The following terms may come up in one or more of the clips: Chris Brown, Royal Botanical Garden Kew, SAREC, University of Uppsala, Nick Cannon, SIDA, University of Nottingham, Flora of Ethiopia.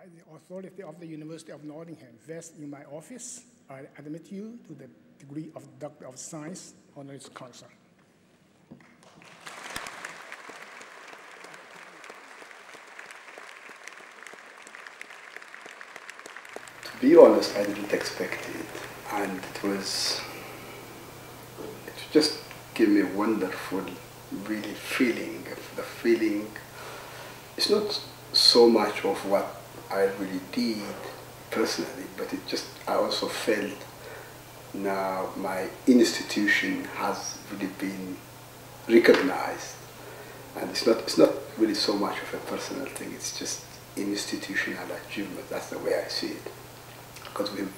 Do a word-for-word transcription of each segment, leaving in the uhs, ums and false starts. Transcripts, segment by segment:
by the authority of the University of Nottingham, vest in my office, I admit you to the degree of Doctor of Science, honoris causa. To be honest, I didn't expect it, and it was, it just gave me a wonderful, really feeling, the feeling, it's not so much of what I really did personally, but it just, I also felt now my institution has really been recognized, and it's not, it's not really so much of a personal thing, it's just an institutional achievement, that's the way I see it, because we've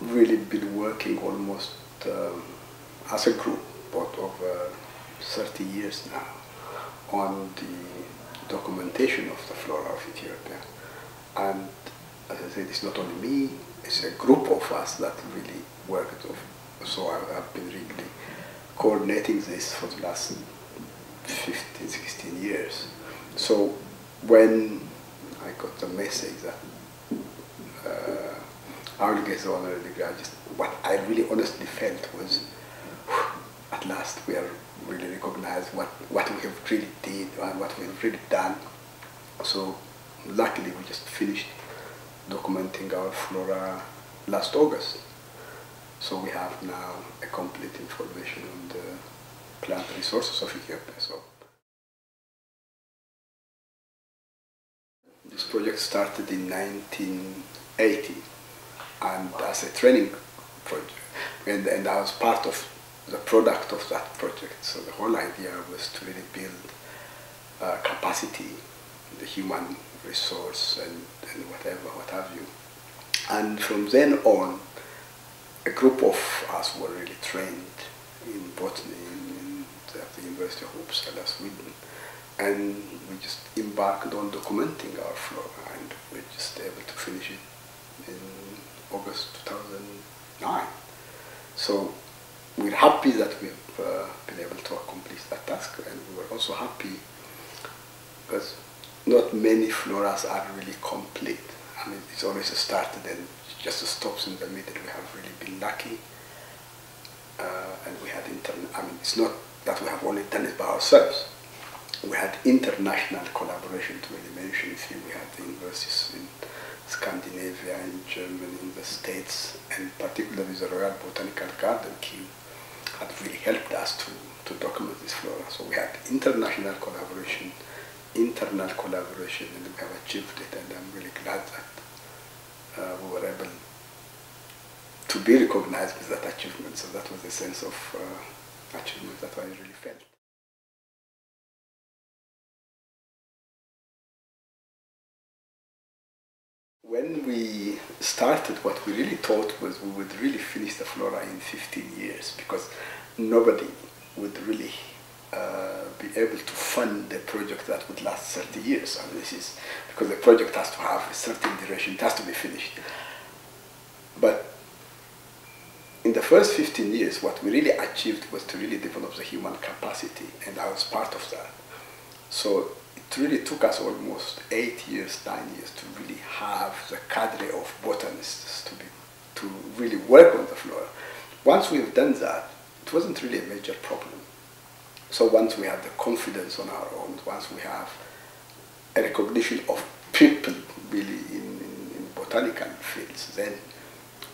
really been working almost um, as a group, about over thirty years now, on the documentation of the flora of Ethiopia, and as I said, it's not only me, it's a group of us that really worked off. So I've been really coordinating this for the last fifteen, sixteen years. So when I got the message that uh, I would get the honorary degree, just, what I really honestly felt was, at last we are really recognized what, what we have really did and what we have really done. So luckily we just finished documenting our flora last August. So we have now a complete information on the plant resources of Ethiopia. So this project started in nineteen eighty and as a training project. And, and I was part of the product of that project. So the whole idea was to really build uh, capacity, the human resource and, and whatever, what have you. And from then on, a group of us were really trained in botany in the University of Uppsala, Sweden. And we just embarked on documenting our flora, and we're just able to finish it in August two thousand nine. So we're happy that we've uh, been able to accomplish that task, and we were also happy because not many floras are really complete. I mean, it's always started and just stops in the middle. We have really been lucky, uh, and we had internal. I mean, it's not that we have only done it by ourselves. We had international collaboration. To really mention a few, we had the universities in Scandinavia, in Germany, in the States, and particularly the Royal Botanical Garden Kew had really helped us to to document this flora. So we had international collaboration. internal collaboration, and we have achieved it, and I'm really glad that uh, we were able to be recognized with that achievement. So that was the sense of uh, achievement that I really felt. When we started, what we really thought was we would really finish the flora in fifteen years, because nobody would really Uh, be able to fund a project that would last thirty years. I mean, this is because the project has to have a certain duration, it has to be finished. But in the first fifteen years, what we really achieved was to really develop the human capacity, and I was part of that. So it really took us almost eight years, nine years to really have the cadre of botanists to be, to really work on the flora. Once we've done that, it wasn't really a major problem. So once we have the confidence on our own, once we have a recognition of people really in, in, in botanical fields, then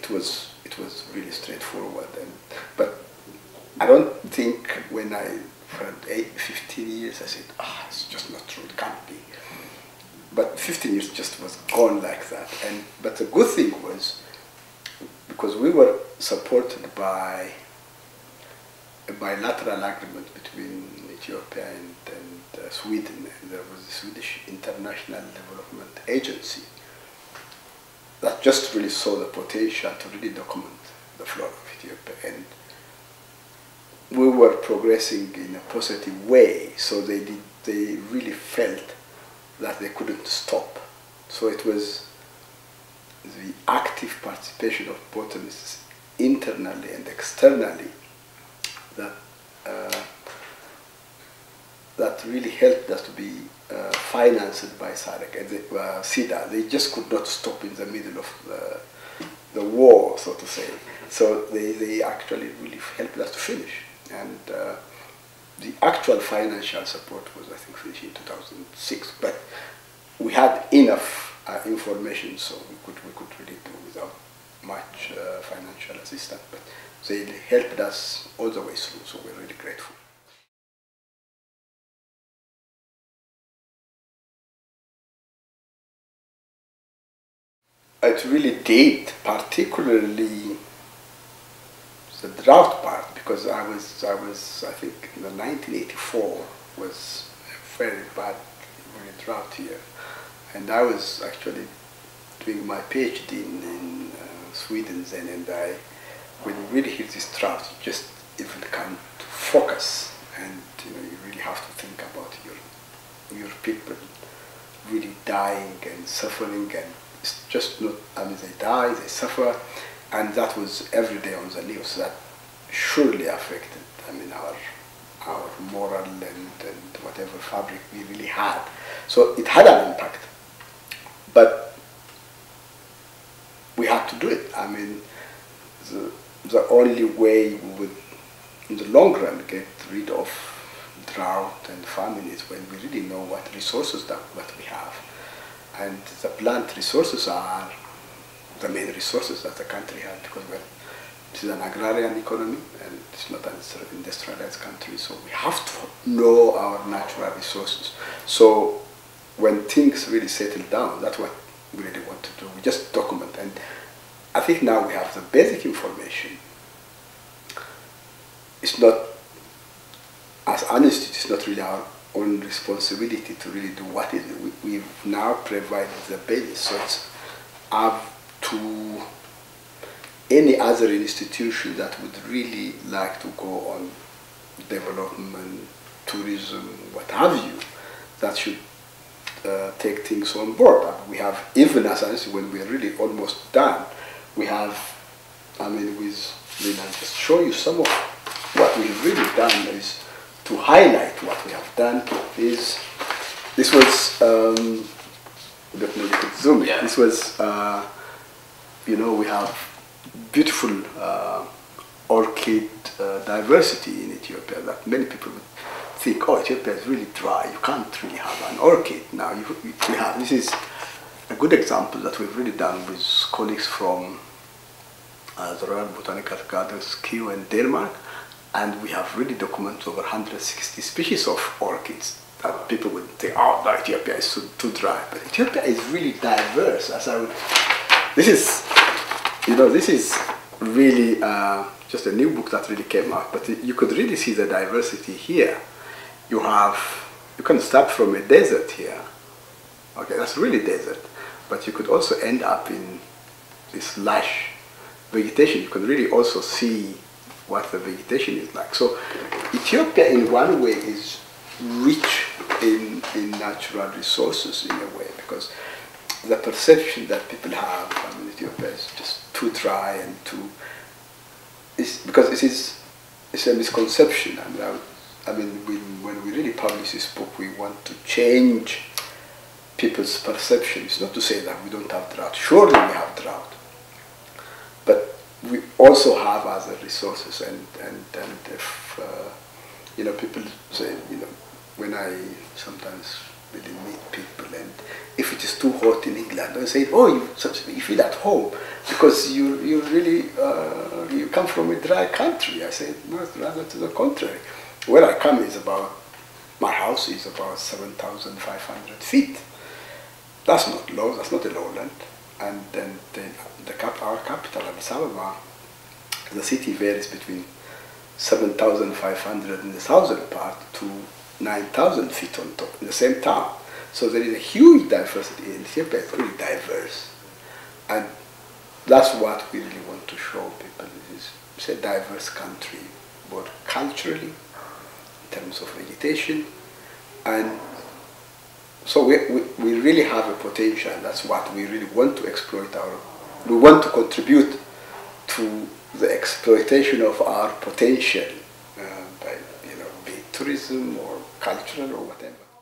it was it was really straightforward. And, but I don't think when I, for eight, fifteen years, I said, ah, oh, it's just not true, it can't be. But fifteen years just was gone like that. And but the good thing was, because we were supported by a bilateral agreement between Ethiopia and, and uh, Sweden, and there was the Swedish International Development Agency that just really saw the potential to really document the flora of Ethiopia, and we were progressing in a positive way, so they, did, they really felt that they couldn't stop. So it was the active participation of botanists internally and externally that uh, that really helped us to be uh, financed by SAREC, uh, SIDA. They just could not stop in the middle of the, the war, so to say. So they, they actually really helped us to finish. And uh, the actual financial support was, I think, finished in two thousand six. But we had enough uh, information, so we could, we could really do without much uh, financial assistance. But they helped us all the way through, so we're really grateful. It really did, particularly the drought part, because I was, I was, I think, in the nineteen eighty-four was a very bad really drought year, and I was actually doing my PhD in, in uh, Sweden then, and I, when you really hit this drought, you just even can't focus, and you know, you really have to think about your, your people really dying and suffering, and it's just not, I mean, they die, they suffer. And that was every day on the news. That surely affected, I mean, our our moral and, and whatever fabric we really had. So it had an impact, but we had to do it. I mean, the, the only way we would, in the long run, get rid of drought and famine is when we really know what resources that what we have, and the plant resources are the main resources that the country had, because well, this is an agrarian economy and it's not an industrialized country, so we have to know our natural resources. So when things really settle down, that's what we really want to do. We just document, and I think now we have the basic information. It's not, as honest, it's not really our own responsibility to really do what is it. We, we've now provided the basis, so it's our to any other institution that would really like to go on development, tourism, what have you, that should uh, take things on board. We have, even as I said, when we're really almost done, we have, I mean, with, I mean, I'll just show you some of what we've really done is to highlight what we have done is, this was, um, I don't know if you could zoom in, yeah. This was, uh, you know, we have beautiful uh, orchid uh, diversity in Ethiopia that many people would think, oh, Ethiopia is really dry, you can't really have an orchid. Now, you, you have, this is a good example that we've really done with colleagues from uh, the Royal Botanical Garden Kew in Denmark, and we have really documented over one hundred sixty species of orchids. That people would think, oh, no, Ethiopia is too, too dry. But Ethiopia is really diverse, as I would. This is, you know, this is really uh, just a new book that really came out, but you could really see the diversity here. You have, you can start from a desert here. Okay, that's really desert, but you could also end up in this lush vegetation. You can really also see what the vegetation is like. So Ethiopia in one way is rich in, in natural resources in a way, because the perception that people have, I mean, Ethiopia is just too dry and too, is because it is, it's a misconception. I mean, I, I mean when, when we really publish this book, we want to change people's perception. It's not to say that we don't have drought. Surely we have drought, but we also have other resources. And and and if uh, you know, people say, you know, when I sometimes really meet people, and if it is too hot in England, they say, oh, you, you feel at home because you you really uh, you come from a dry country. I say, no, rather to the contrary. Where I come is about, my house is about seven thousand five hundred feet. That's not low. That's not a lowland. And then the, the cap, our capital, Addis Ababa, the city varies between seven thousand five hundred in the southern part to nine thousand feet on top, in the same town. So there is a huge diversity in Ethiopia. It's really diverse. And that's what we really want to show people. It's, it's a diverse country, both culturally, in terms of vegetation. And so we, we, we really have a potential. That's what we really want to exploit. Our, we want to contribute to the exploitation of our potential, uh, by, you know, be it tourism or cultural or whatever.